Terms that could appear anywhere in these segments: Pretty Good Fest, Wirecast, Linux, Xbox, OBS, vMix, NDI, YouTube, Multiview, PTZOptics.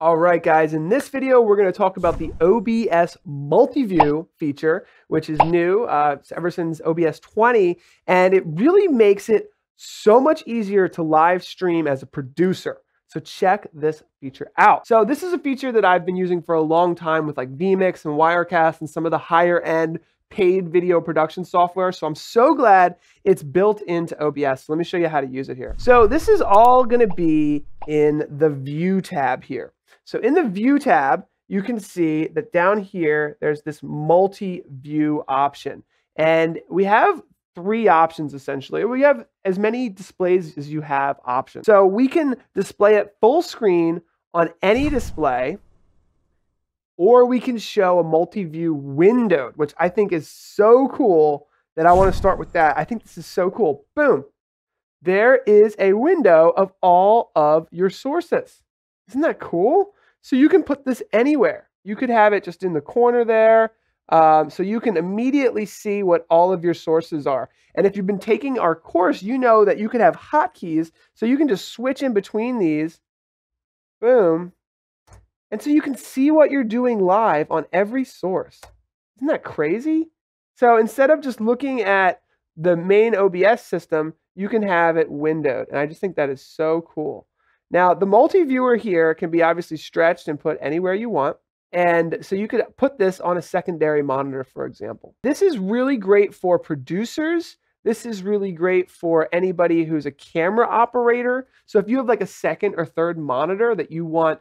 All right, guys, in this video, we're going to talk about the OBS multi-view feature, which is new ever since OBS 20, and it really makes it so much easier to live stream as a producer. So check this feature out. So this is a feature that I've been using for a long time with like vMix and Wirecast and some of the higher end paid video production software. So I'm so glad it's built into OBS. Let me show you how to use it here. So this is all going to be in the View tab here. So in the View tab, you can see that down here, there's this multi-view option. And we have three options, essentially. We have as many displays as you have options. So we can display it full screen on any display, or we can show a multi-view windowed, which I think is so cool that I want to start with that. I think this is so cool. Boom. There is a window of all of your sources. Isn't that cool? So you can put this anywhere. You could have it just in the corner there. So you can immediately see what all of your sources are. And if you've been taking our course, you know that you can have hotkeys. So you can just switch in between these. Boom. And so you can see what you're doing live on every source. Isn't that crazy? So instead of just looking at the main OBS system, you can have it windowed. And I just think that is so cool. Now, the multi-viewer here can be obviously stretched and put anywhere you want. And so you could put this on a secondary monitor, for example. This is really great for producers. This is really great for anybody who's a camera operator. So if you have like a second or third monitor that you want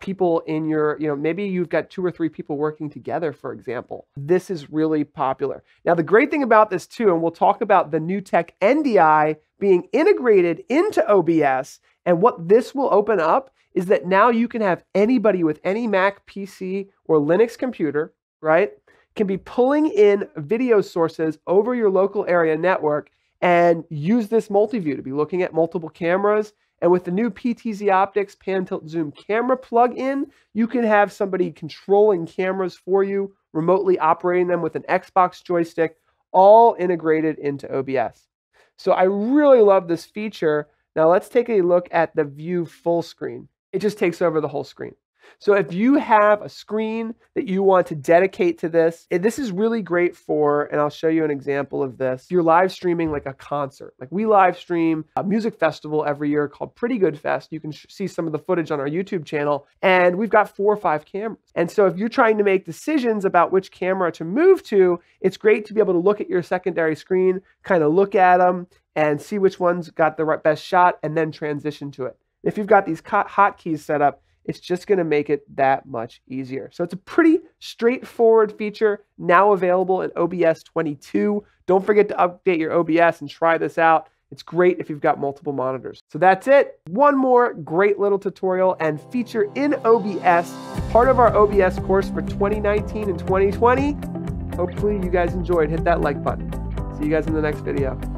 people in your, maybe you've got two or three people working together, for example. This is really popular. Now, the great thing about this too, and we'll talk about the new tech NDI being integrated into OBS, and what this will open up is that now you can have anybody with any Mac, PC, or Linux computer, right, can be pulling in video sources over your local area network and use this multi-view to be looking at multiple cameras. And with the new PTZOptics pan, tilt, zoom camera plug-in, you can have somebody controlling cameras for you, remotely operating them with an Xbox joystick, all integrated into OBS. So I really love this feature. Now let's take a look at the view full screen. It just takes over the whole screen. So if you have a screen that you want to dedicate to this, this is really great for, and I'll show you an example of this. You're live streaming like a concert. Like we live stream a music festival every year called Pretty Good Fest. You can see some of the footage on our YouTube channel, and we've got 4 or 5 cameras. And so if you're trying to make decisions about which camera to move to, it's great to be able to look at your secondary screen, kind of look at them and see which one's got the best shot and then transition to it. If you've got these hotkeys set up, it's just going to make it that much easier. So it's a pretty straightforward feature now available in OBS 22. Don't forget to update your OBS and try this out. It's great if you've got multiple monitors. So that's it. One more great little tutorial and feature in OBS, part of our OBS course for 2019 and 2020. Hopefully you guys enjoyed. Hit that like button. See you guys in the next video.